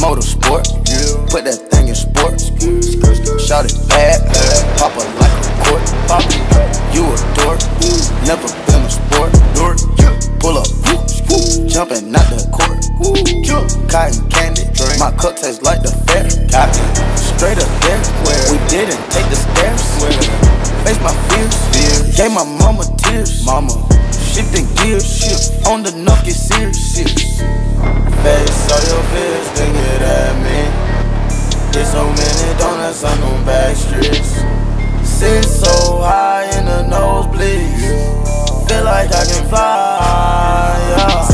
motorsport. Put that thing in sports. Shout it bad, pop up like a court. You a dork, never been a sport. Pull up, jumping out the court. Cotton candy, my cup tastes like the fair. Straight up there, we didn't take the stairs. Face my fears, gave my mama tears. Shifting gears, shift on the nuff, get serious. Face all your fears, then get at me. Get so many donuts, I'm on back streets. Sit so high in the nosebleeds, feel like I can fly, yeah.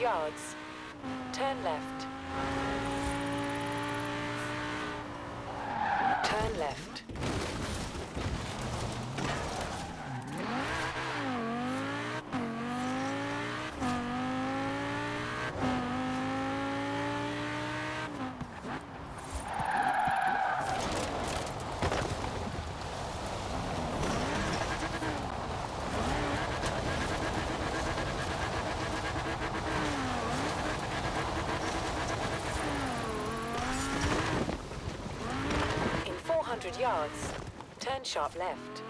Yards, turn left. Turn left. Yards, turn sharp left.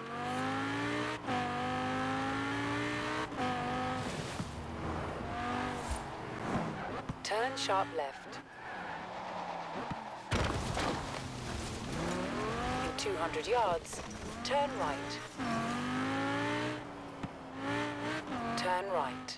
Turn sharp left. In 200 yards, turn right. Turn right.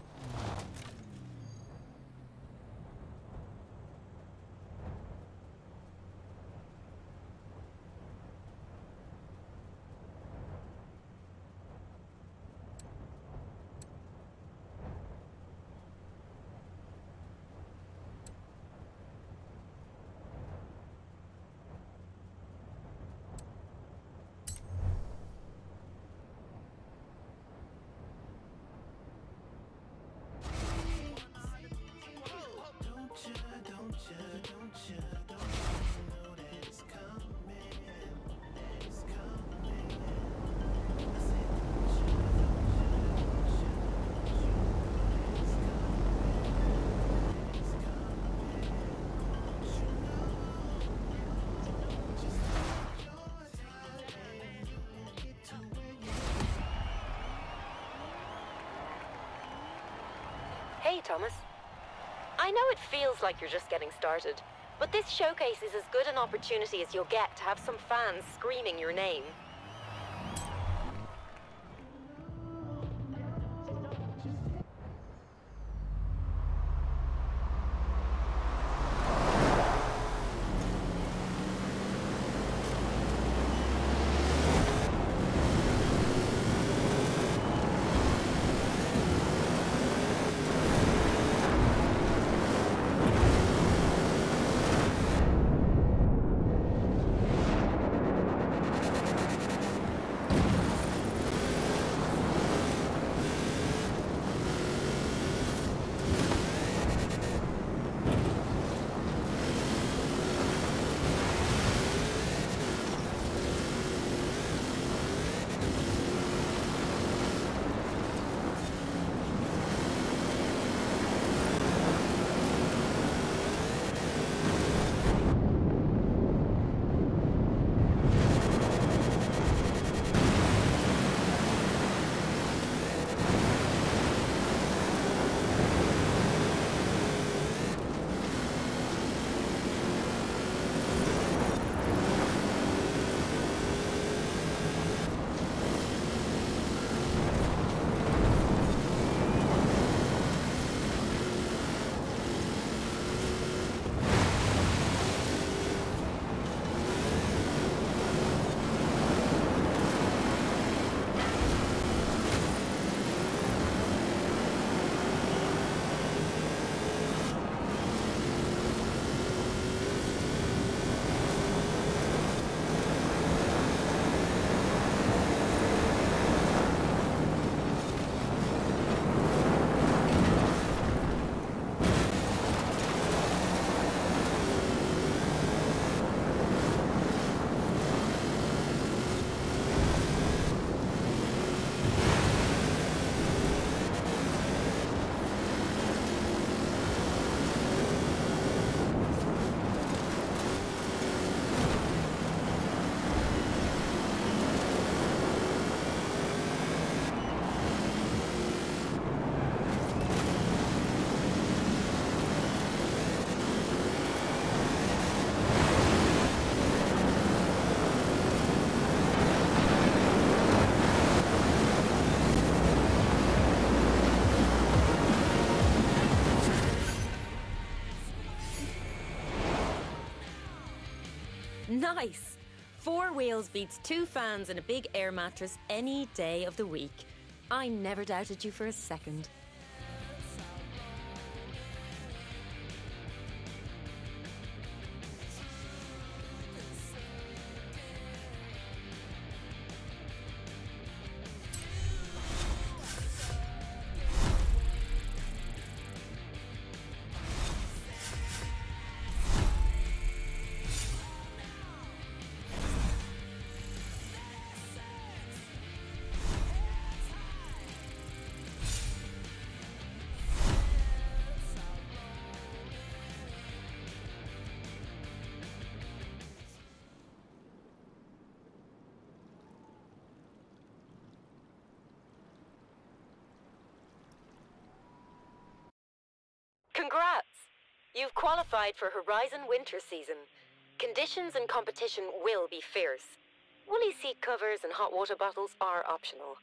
Hey, Thomas. I know it feels like you're just getting started, but this showcase is as good an opportunity as you'll get to have some fans screaming your name. Nice! 4 wheels beats 2 fans and a big air mattress any day of the week. I never doubted you for a second. Congrats! You've qualified for Horizon Winter Season. Conditions and competition will be fierce. Woolly seat covers and hot water bottles are optional.